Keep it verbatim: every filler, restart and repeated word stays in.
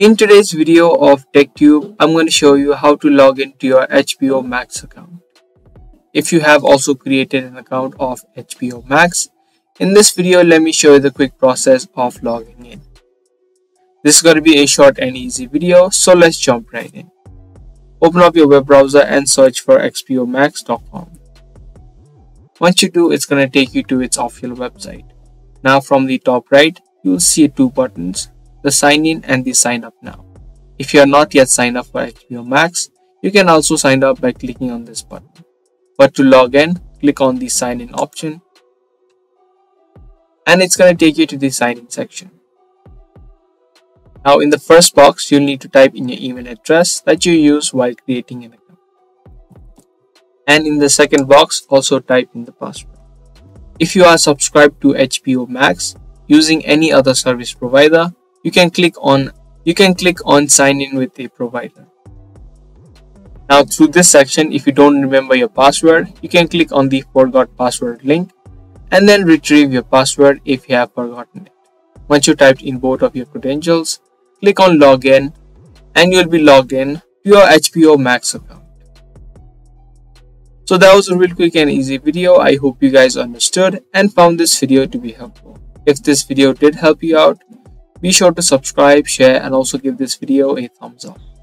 In today's video of TechTube, I'm going to show you how to log into your H B O Max account. If you have also created an account of H B O Max, in this video, let me show you the quick process of logging in. This is going to be a short and easy video, so let's jump right in. Open up your web browser and search for H B O Max dot com. Once you do, it's going to take you to its official website. Now from the top right, you'll see two buttons. The sign in and the sign up now. If you are not yet signed up for H B O Max, you can also sign up by clicking on this button. But to log in, click on the sign in option and it's going to take you to the sign in section. Now in the first box, you'll need to type in your email address that you use while creating an account. And in the second box, also type in the password. If you are subscribed to H B O Max using any other service provider, You can click on you can click on sign in with a provider. Now through this section, if you don't remember your password, you can click on the forgot password link and then retrieve your password if you have forgotten it. Once you typed in both of your credentials, click on login and you'll be logged in to your H B O Max account. So that was a real quick and easy video. I hope you guys understood and found this video to be helpful. If this video did help you out, be sure to subscribe, share, and also give this video a thumbs up.